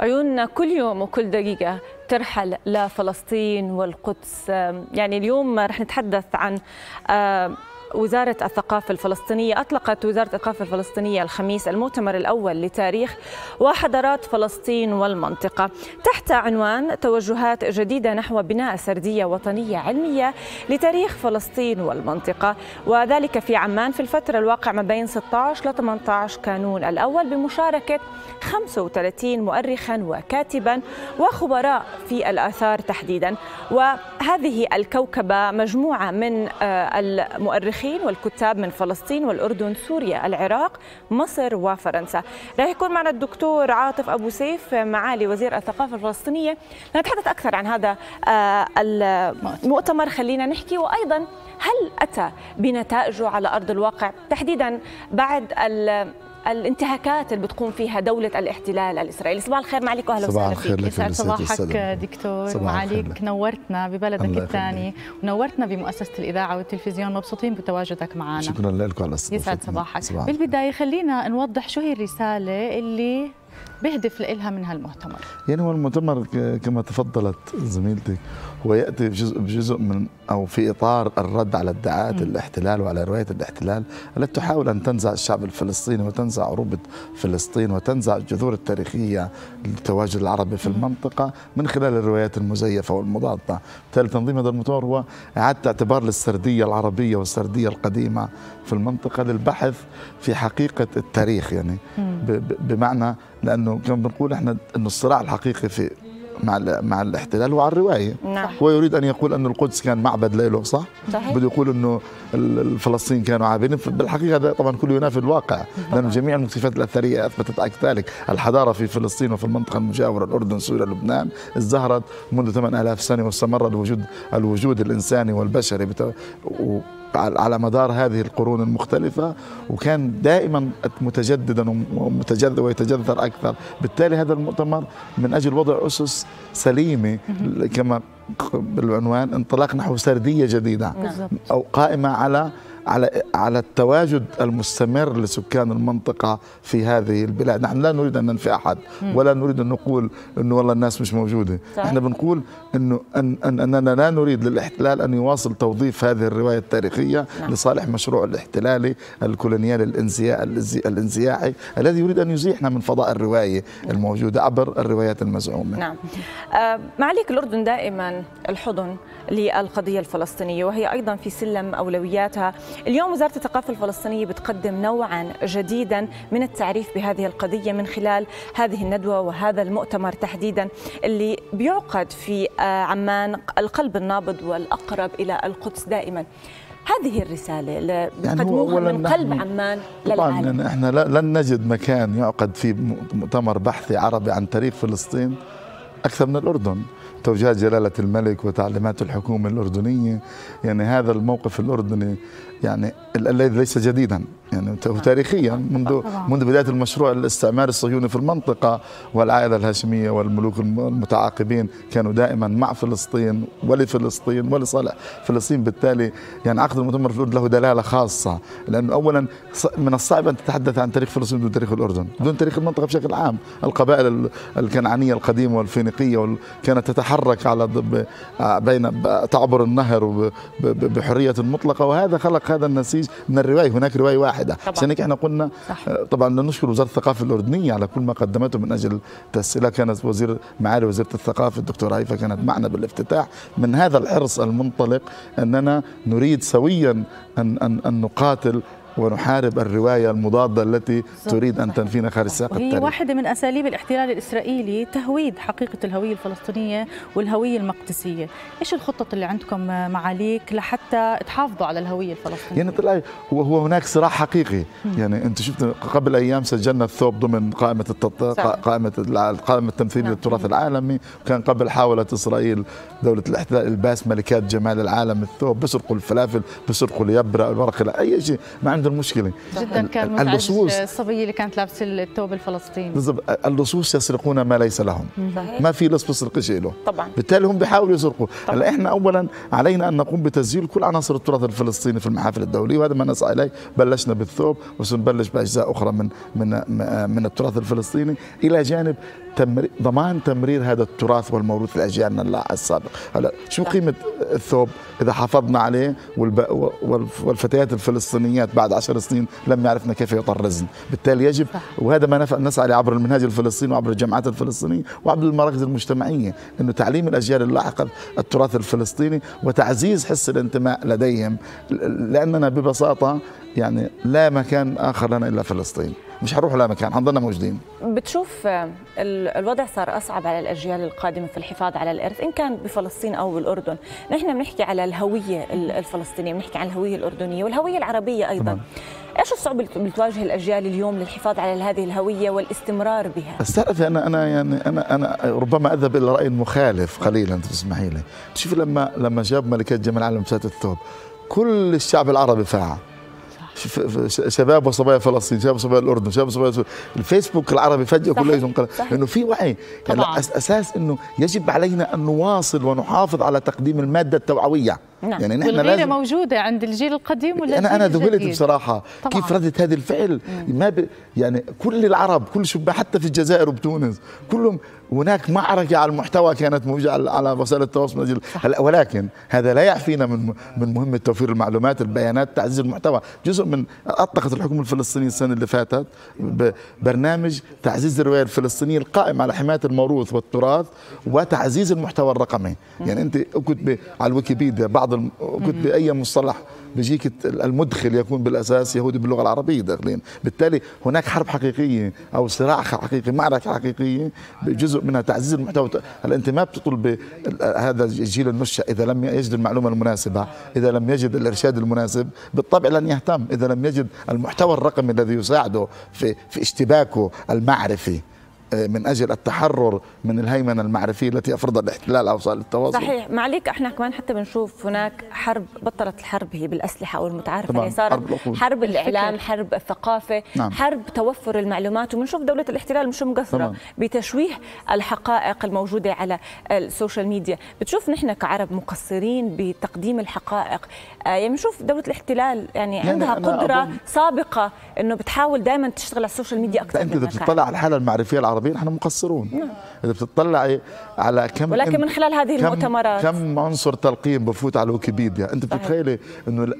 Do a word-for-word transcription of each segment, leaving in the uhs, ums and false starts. عيوننا كل يوم وكل دقيقة ترحل لفلسطين والقدس. يعني اليوم رح نتحدث عن وزارة الثقافة الفلسطينية. أطلقت وزارة الثقافة الفلسطينية الخميس المؤتمر الأول لتاريخ وحضارات فلسطين والمنطقة تحت عنوان توجهات جديدة نحو بناء سردية وطنية علمية لتاريخ فلسطين والمنطقة، وذلك في عمان في الفترة الواقعة ما بين ستة عشر لثمانية عشر كانون الأول، بمشاركة خمسة وثلاثين مؤرخا وكاتبا وخبراء في الآثار تحديدا. وهذه الكوكبة مجموعة من المؤرخين والكتاب من فلسطين والأردن، سوريا، العراق، مصر وفرنسا. راح يكون معنا الدكتور عاطف أبو سيف، معالي وزير الثقافة الفلسطينية، لنتحدث أكثر عن هذا المؤتمر. خلينا نحكي، وأيضا هل أتى بنتائجه على أرض الواقع، تحديدا بعد الانتهاكات اللي بتقوم فيها دولة الاحتلال الإسرائيلي. صباح الخير معليك وأهلا وسهلا فيك. يسعد صباحك دكتور ومعاليك، نورتنا ببلدك الثاني ونورتنا بمؤسسة الإذاعة والتلفزيون، مبسوطين بتواجدك معنا. شكرا لكم على الاستضافة. يسعد صباحك. صباح بالبداية خلينا نوضح شو هي الرسالة اللي بهدف لها من هالمؤتمر. يعني هو المؤتمر كما تفضلت زميلتك هو يأتي بجزء, بجزء من أو في إطار الرد على ادعاءات الاحتلال وعلى رواية الاحتلال التي تحاول أن تنزع الشعب الفلسطيني وتنزع عروبة فلسطين وتنزع الجذور التاريخية للتواجد العربي في المنطقة من خلال الروايات المزيفة والمضادة. بالتالي تنظيم هذا المؤتمر هو إعادة اعتبار للسردية العربية والسردية القديمة في المنطقة للبحث في حقيقة التاريخ، يعني بمعنى لأنه كما بنقول إحنا إنه الصراع الحقيقي في مع مع الاحتلال وعلى الروايه. نعم. هو يريد ان يقول ان القدس كان معبد لإله، صح؟ صحيح. بده يقول انه الفلسطين كانوا عابدين، بالحقيقه هذا طبعا كله ينافي الواقع، لانه جميع المكتشفات الاثريه اثبتت ذلك. الحضاره في فلسطين وفي المنطقه المجاوره الاردن سوريا لبنان ازدهرت منذ ثمانية آلاف سنه، واستمر الوجود الوجود الانساني والبشري بتو... و... على مدار هذه القرون المختلفة، وكان دائما متجددا ومتجذر ويتجذر أكثر. بالتالي هذا المؤتمر من أجل وضع أسس سليمة كما بالعنوان انطلاق نحو سردية جديدة أو قائمة على على على التواجد المستمر لسكان المنطقة في هذه البلاد. نحن لا نريد أن ننفي أحد ولا نريد أن نقول أنه والله الناس مش موجودة. نحن بنقول أنه أن أننا لا نريد للاحتلال أن يواصل توظيف هذه الرواية التاريخية لصالح مشروع الاحتلالي الكولونيالي الانزياء الانزياعي الذي يريد أن يزيحنا من فضاء الرواية الموجودة عبر الروايات المزعومة. نعم. معاليك، الأردن دائما الحضن للقضية الفلسطينية وهي أيضا في سلم أولوياتها. اليوم وزارة الثقافة الفلسطينية بتقدم نوعا جديدا من التعريف بهذه القضية من خلال هذه الندوة وهذا المؤتمر تحديدا اللي بيعقد في عمان، القلب النابض والأقرب إلى القدس دائما. هذه الرسالة اللي بتقدموها يعني من قلب عمان للعالم. طبعا احنا لن نجد مكان يعقد فيه مؤتمر بحثي عربي عن تاريخ فلسطين أكثر من الأردن. توجيهات جلالة الملك وتعليمات الحكومة الأردنية، يعني هذا الموقف الأردني يعني الذي ليس جديدا، يعني تاريخيا منذ منذ بداية المشروع الاستعماري الصهيوني في المنطقة، والعائلة الهاشمية والملوك المتعاقبين كانوا دائما مع فلسطين ولفلسطين ولصالح فلسطين. بالتالي يعني عقد المؤتمر في الأردن له دلالة خاصة، لأنه أولا من الصعب أن تتحدث عن تاريخ فلسطين بدون تاريخ الأردن، بدون تاريخ المنطقة بشكل عام. القبائل الكنعانية القديمة والفينيقية كانت تتحرك على بين تعبر النهر بحرية مطلقة، وهذا خلق هذا النسيج من الرواية. هناك رواية واحدة، عشان هيك احنا قلنا طبعا نشكر وزارة الثقافة الأردنية على كل ما قدمته من أجل تسهيلها. كانت وزير معالي وزيرة الثقافة الدكتورة هيفا كانت معنا بالافتتاح، من هذا الحرص المنطلق أننا نريد سويا أن أن أن نقاتل ونحارب الرواية المضادة التي تريد أن تنفينا خارج ساق التاريخ. هي واحدة من أساليب الاحتلال الإسرائيلي تهويد حقيقة الهوية الفلسطينية والهوية المقدسية. إيش الخطة اللي عندكم معاليك لحتى تحافظوا على الهوية الفلسطينية؟ يعني طلع هو, هو هناك صراع حقيقي. يعني أنت شفت قبل أيام سجلنا الثوب ضمن قائمة قائمة القائمة التمثيلية للتراث العالمي، وكان قبل حاولت إسرائيل دولة الاحتلال إلباس ملكات جمال العالم الثوب، بسرقوا الفلافل، بسرقوا اليبرة، الورق، أي شيء ما عندهم المشكلة. جدا كان متعجب الصبية اللي كانت لابسة الثوب الفلسطيني. بالضبط، اللصوص يسرقون ما ليس لهم. صحيح. ما في لص بيسرق شيء له. طبعا. بالتالي هم بيحاولوا يسرقوا. هلا احنا أولا علينا أن نقوم بتسجيل كل عناصر التراث الفلسطيني في المحافل الدولية، وهذا ما نسعى إليه. بلشنا بالثوب وسنبلش بأجزاء أخرى من من من التراث الفلسطيني، إلى جانب تمر... ضمان تمرير هذا التراث والموروث لأجيالنا السابقة. هلا شو قيمة الثوب إذا حافظنا عليه والب... والفتيات الفلسطينيات بعد عشر سنين لم يعرفن كيف يطرزن، بالتالي يجب، وهذا ما نسعى عبر المنهج الفلسطيني وعبر الجامعات الفلسطينية وعبر المراكز المجتمعية، إنه تعليم الأجيال اللاحقة التراث الفلسطيني وتعزيز حس الانتماء لديهم، لأننا ببساطة يعني لا مكان آخر لنا إلا فلسطين، مش هنروح لا مكان، حنضلنا موجودين. بتشوف الوضع صار أصعب على الأجيال القادمة في الحفاظ على الإرث، إن كان بفلسطين أو بالأردن. نحن بنحكي على الهوية الفلسطينية، بنحكي عن الهوية الأردنية والهوية العربية أيضا. طبعا. ايش الصعوبه اللي بتواجه الاجيال اليوم للحفاظ على هذه الهويه والاستمرار بها؟ استعرف انا انا يعني انا انا ربما اذهب الى راي مخالف قليلا، انت تسمحي لي. شوف لما لما جاب ملكه جمال العالم فات الثوب، كل الشعب العربي فاع، شباب وصبايا فلسطين، شباب وصبايا الاردن، شباب وصبايا الفيسبوك العربي فجاه كله ينقلب، انه في وعي يعني اساس انه يجب علينا ان نواصل ونحافظ على تقديم الماده التوعويه. نعم. يعني نحن والغيرة لازم موجودة عند الجيل القديم ولا أنا أنا ذهلت بصراحة طبعاً. كيف ردت هذا الفعل؟ مم. ما ب... يعني كل العرب، كل شباب حتى في الجزائر وبتونس كلهم هناك معركة على المحتوى كانت موجودة على, على وسائل التواصل الجيل. هلا ولكن هذا لا يعفينا من من مهمة توفير المعلومات، البيانات، تعزيز المحتوى. جزء من أطلقت الحكومة الفلسطينية السنة اللي فاتت برنامج تعزيز الرواية الفلسطينية القائم على حماية الموروث والتراث وتعزيز المحتوى الرقمي. مم. يعني أنت كنت على الويكيبيديا بعض الم... كنت بأي مصطلح بيجيك المدخل يكون بالأساس يهودي باللغة العربية داخلين، بالتالي هناك حرب حقيقية أو صراع حقيقي، معركة حقيقية جزء منها تعزيز المحتوى. هلا أنت ما بتطلب هذا الجيل النشأ إذا لم يجد المعلومة المناسبة، إذا لم يجد الإرشاد المناسب بالطبع لن يهتم، إذا لم يجد المحتوى الرقمي الذي يساعده في في اشتباكه المعرفي من أجل التحرر من الهيمنة المعرفية التي أفرضها الاحتلال أو وسائل التواصل. صحيح، معليك احنا كمان حتى بنشوف هناك حرب، بطلت الحرب هي بالأسلحة أو المتعارف عليه، صار حرب, حرب الإعلام، حرب الثقافة. نعم. حرب توفر المعلومات، وبنشوف دولة الاحتلال مش مقصرة طبعاً بتشويه الحقائق الموجودة على السوشيال ميديا. بتشوف نحن كعرب مقصرين بتقديم الحقائق؟ يعني بنشوف دولة الاحتلال يعني عندها قدرة سابقة إنه بتحاول دائما تشتغل على السوشيال ميديا أكثر. أنت إذا بتطلع على الحالة المعرفية العربية نحن مقصرون. نعم. إذا بتطلعي على كم، ولكن من خلال هذه كم المؤتمرات كم عنصر تلقيم بفوت على ويكيبيديا، أنت بتتخيلي إنه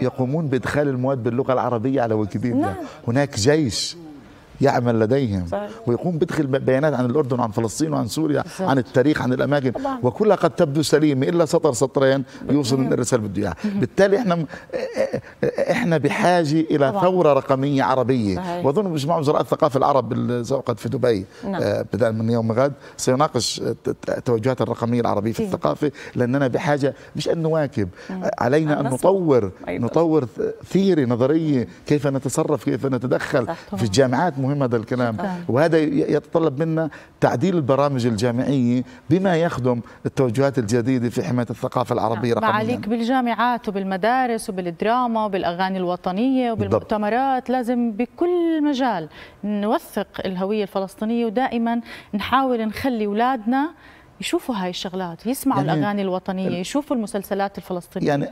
يقومون بإدخال المواد باللغة العربية على ويكيبيديا. نعم. هناك جيش يعمل لديهم. صحيح. ويقوم بدخل بيانات عن الأردن وعن فلسطين وعن سوريا. صحيح. عن التاريخ، عن الأماكن، وكلها قد تبدو سليمة إلا سطر سطرين يوصل من الرسالة بده إياها. بالتالي إحنا إحنا بحاجة إلى طبعا ثورة رقمية عربية. صحيح. وأظن مجموعة وزراء الثقافة العرب اللي سوقت في دبي بدءا من يوم غد سيناقش التوجهات الرقمية العربية في الثقافة، لأننا بحاجة مش أن نواكب، علينا أن نطور نطور ثيري نظرية، كيف نتصرف، كيف نتدخل. صحيح. في الجامعات مهم هذا الكلام. شكرا. وهذا يتطلب منا تعديل البرامج الجامعية بما يخدم التوجهات الجديدة في حماية الثقافة العربية رقميا. معاليك بالجامعات وبالمدارس وبالدراما وبالأغاني الوطنية وبالمؤتمرات لازم بكل مجال نوثق الهوية الفلسطينية، ودائما نحاول نخلي أولادنا يشوفوا هاي الشغلات، يسمعوا يعني الأغاني الوطنية، يشوفوا المسلسلات الفلسطينية. يعني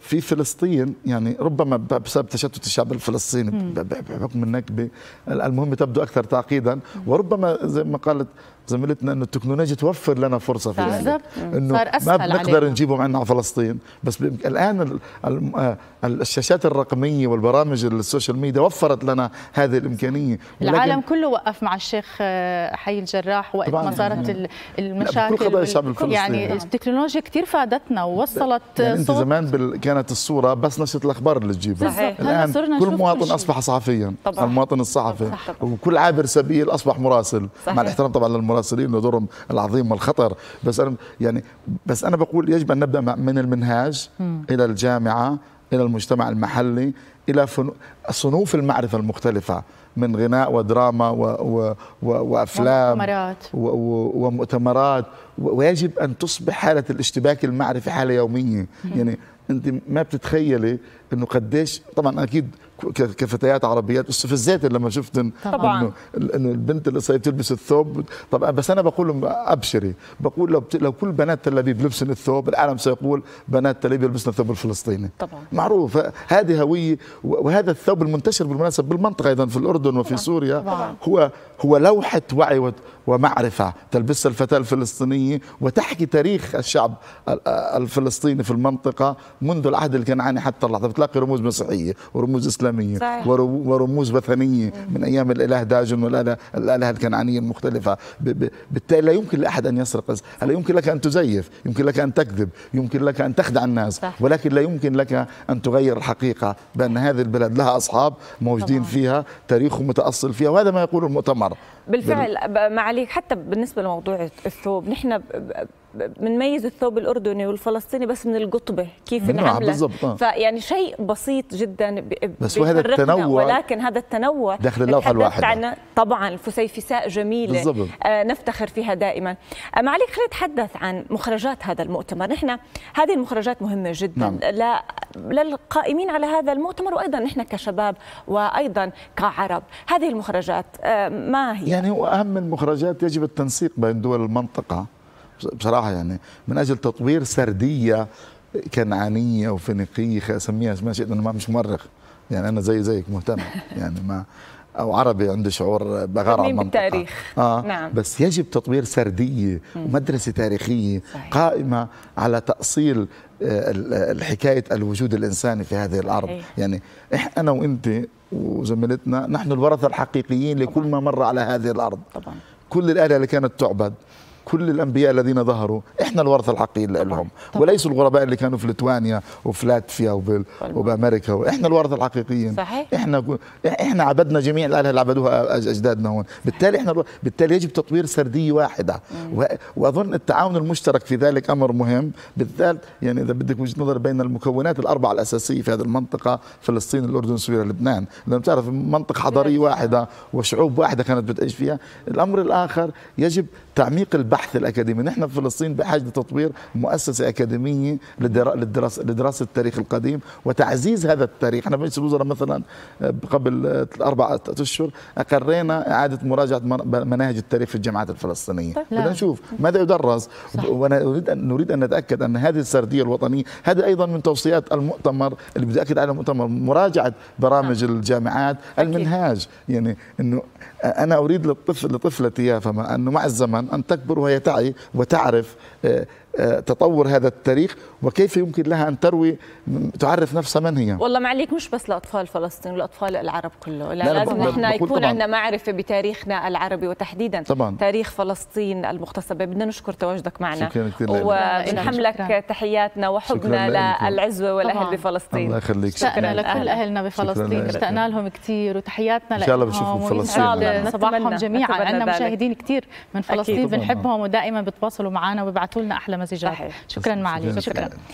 في فلسطين يعني ربما بسبب تشتت الشعب الفلسطيني بحكم النكبة المهمة تبدو أكثر تعقيدا، وربما زي ما قالت زميلتنا أن التكنولوجيا توفر لنا فرصة في ذلك، أنه ما بنقدر نجيبهم عنا على فلسطين، بس الآن الشاشات الرقمية والبرامج السوشيال ميديا وفرت لنا هذه الإمكانية. العالم كله وقف مع الشيخ حي الجراح وقت ما صارت يعني المشاكل، يعني التكنولوجيا كثير فادتنا ووصلت يعني صوت. زمان بال... كانت الصورة بس نشرة الأخبار اللي تجيبها، الآن كل مواطن أصبح صحفيا، المواطن الصحفي، وكل عابر سبيل أصبح مراسل. صحيح. مع الاحترام طبعا للمراسل ودورهم العظيم والخطر، بس انا يعني بس انا بقول يجب ان نبدا من المنهاج م. الى الجامعه، الى المجتمع المحلي، الى صنوف المعرفه المختلفه من غناء ودراما و و و وافلام ومؤتمرات. و و ومؤتمرات، ويجب ان تصبح حاله الاشتباك المعرفي حاله يوميه. م. يعني انت ما بتتخيلي انه قديش، طبعا اكيد كفتيات عربيات استفزت لما شفت إن طبعا إنه البنت اللي صايره تلبس الثوب. طبعا بس أنا بقول لهم ابشري، بقول لو, لو كل بنات تل أبيب لبسن الثوب، العالم سيقول بنات تل أبيب يلبسن الثوب الفلسطيني طبعا، معروف هذه هويه. وهذا الثوب المنتشر بالمناسبة بالمنطقة أيضا في الأردن وفي طبعا. سوريا طبعا. هو هو لوحة وعي ومعرفة تلبسها الفتاة الفلسطينية وتحكي تاريخ الشعب الفلسطيني في المنطقة منذ العهد الكنعاني حتى اللحظة. بتلاقي رموز مسيحية ورموز إسلامية صحيح. ورموز وثنية من أيام الإله داجن والآلهة الكنعانية المختلفة. بالتالي لا يمكن لأحد أن يسرق. هلا يمكن لك أن تزيف، يمكن لك أن تكذب، يمكن لك أن تخدع الناس صح. ولكن لا يمكن لك أن تغير الحقيقة بأن هذه البلد لها أصحاب موجودين طبعا. فيها تاريخ متأصل فيها، وهذا ما يقوله المؤتمر بالفعل بال... معاليك. حتى بالنسبة لموضوع الثوب، نحن بنميز الثوب الاردني والفلسطيني بس من القطبه كيف انعملت، فيعني شيء بسيط جدا بس هذا التنوع، ولكن هذا التنوع داخل اللوحه الواحده طبعا الفسيفساء جميله آه نفتخر فيها دائما. معاليك خلينا نتحدث عن مخرجات هذا المؤتمر. نحن هذه المخرجات مهمه جدا نعم. لا للقائمين على هذا المؤتمر وايضا نحن كشباب وايضا كعرب. هذه المخرجات آه ما هي؟ يعني اهم المخرجات يجب التنسيق بين دول المنطقه بصراحة، يعني من أجل تطوير سردية كنعانية وفينيقية أسميها ما شئت، أنا ما مش مرغ يعني، أنا زي زيك مهتم يعني ما أو عربي عنده شعور بغرام من التاريخ آه نعم. بس يجب تطوير سردية ومدرسة تاريخية صحيح. قائمة على تأصيل الحكاية الوجود الإنساني في هذه الأرض صحيح. يعني أنا وأنت وزميلتنا نحن الورثة الحقيقيين لكل ما مر على هذه الأرض طبعا. كل الآلهة اللي كانت تعبد، كل الأنبياء الذين ظهروا، إحنا الورثة الحقيقيين لهم، وليسوا الغرباء اللي كانوا في ليتوانيا وفلاتفيا وبأمريكا، وإحنا الورثة الحقيقيين صحيح. إحنا إحنا عبدنا جميع الآلهة اللي عبدوها أجدادنا هون، بالتالي إحنا بالتالي يجب تطوير سردية واحدة، وأظن التعاون المشترك في ذلك أمر مهم، بالذات يعني إذا بدك وجهة نظر بين المكونات الأربعة الأساسية في هذه المنطقة، فلسطين الأردن سوريا لبنان، لأن بتعرف منطقة حضارية واحدة وشعوب واحدة كانت بتعيش فيها. الأمر الآخر يجب تعميق البحث الأكاديمي. نحن في فلسطين بحاجة لتطوير مؤسسة أكاديمية لدراسة لدراسة التاريخ القديم وتعزيز هذا التاريخ. احنا مجلس الوزراء مثلا قبل أربعة أشهر أقرينا إعادة مراجعة مناهج التاريخ في الجامعات الفلسطينية. بدنا نشوف ماذا يدرس صح. ونريد أن نتأكد أن هذه السردية الوطنية، هذا أيضا من توصيات المؤتمر اللي بدي أكد على المؤتمر، مراجعة برامج آه. الجامعات أكيد. المنهاج، يعني إنه أنا أريد للطفل لطفلتي يا فما أنه مع الزمن أن تكبر وهي تعي وتعرف تطور هذا التاريخ وكيف يمكن لها أن تروي تعرف نفسها من هي. والله معليك مش بس لأطفال فلسطين والأطفال العرب كله، لا لا لازم نحن يكون عندنا معرفة بتاريخنا العربي وتحديدا طبعاً. تاريخ فلسطين المغتصبة. بدنا نشكر تواجدك معنا ونحملك تحياتنا وحبنا للعزوة والأهل بفلسطين. الله يخليك. اشتقنا لكل أهلنا بفلسطين، اشتقنا لهم كثير وتحياتنا لهم. إن شاء الله بشوفهم فلسطين صباحهم جميعا. عندنا مشاهدين كثير من فلسطين بنحبهم ودائما بتواصلوا معنا وبيبعثوا لنا أحلى مسج. شكرا معاليك. شكرا.